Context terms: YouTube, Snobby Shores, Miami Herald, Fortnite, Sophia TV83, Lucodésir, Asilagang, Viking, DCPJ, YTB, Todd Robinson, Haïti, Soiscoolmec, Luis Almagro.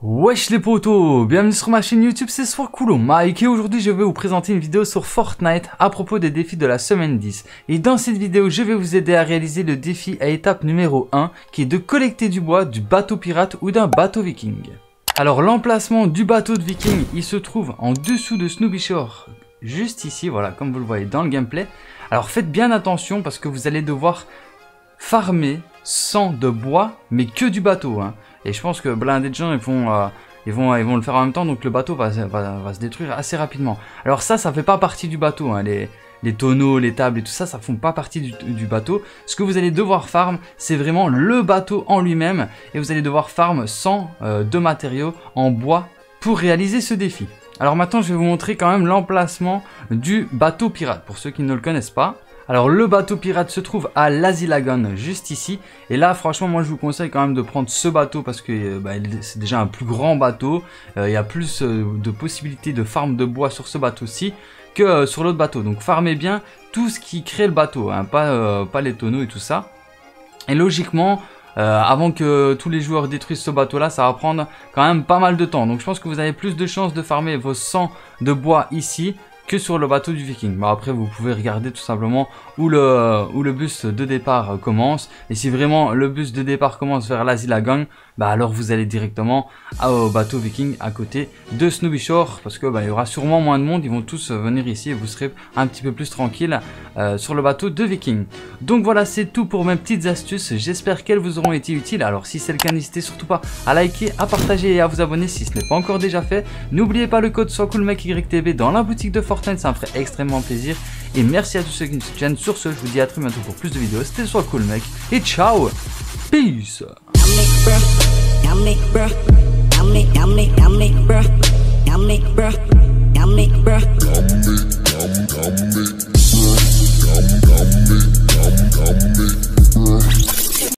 Wesh les potos, bienvenue sur ma chaîne YouTube, c'est Soiscoolmec et aujourd'hui je vais vous présenter une vidéo sur Fortnite à propos des défis de la semaine 10. Et dans cette vidéo je vais vous aider à réaliser le défi à étape numéro 1 qui est de collecter du bois du bateau pirate ou d'un bateau viking. Alors l'emplacement du bateau de viking il se trouve en dessous de Snobby Shores, juste ici, voilà, comme vous le voyez dans le gameplay. Alors faites bien attention parce que vous allez devoir farmer 100 de bois mais que du bateau hein. Et je pense que blindé de gens ils vont le faire en même temps, donc le bateau va se détruire assez rapidement. Alors ça fait pas partie du bateau hein. Les tonneaux, les tables et tout ça, ça font pas partie du bateau. Ce que vous allez devoir farm, c'est vraiment le bateau en lui-même. Et vous allez devoir farm 100 de matériaux en bois pour réaliser ce défi. Alors maintenant je vais vous montrer quand même l'emplacement du bateau pirate pour ceux qui ne le connaissent pas. Alors le bateau pirate se trouve à l'Asilagon, juste ici. Et là franchement moi je vous conseille quand même de prendre ce bateau parce que c'est déjà un plus grand bateau. Il y a plus de possibilités de farm de bois sur ce bateau-ci que sur l'autre bateau. Donc farmez bien tout ce qui crée le bateau, hein, pas les tonneaux et tout ça. Et logiquement, avant que tous les joueurs détruisent ce bateau-là, ça va prendre quand même pas mal de temps. Donc je pense que vous avez plus de chances de farmer vos 100 de bois ici que sur le bateau du viking. Bah après vous pouvez regarder tout simplement où le bus de départ commence, et si vraiment le bus de départ commence vers l'Asilagang, bah alors vous allez directement au bateau viking à côté de Snobby Shores, parce que bah, il y aura sûrement moins de monde, ils vont tous venir ici et vous serez un petit peu plus tranquille sur le bateau de viking. Donc voilà, c'est tout pour mes petites astuces, j'espère qu'elles vous auront été utiles. Alors si c'est le cas, n'hésitez surtout pas à liker, à partager et à vous abonner si ce n'est pas encore déjà fait. N'oubliez pas le code Soiscoolmec YTB dans la boutique de Fortnite. Ça me ferait extrêmement plaisir. Et merci à tous ceux qui nous soutiennent. Sur ce, je vous dis à très bientôt pour plus de vidéos. C'était Soiscoolmec et ciao. Peace.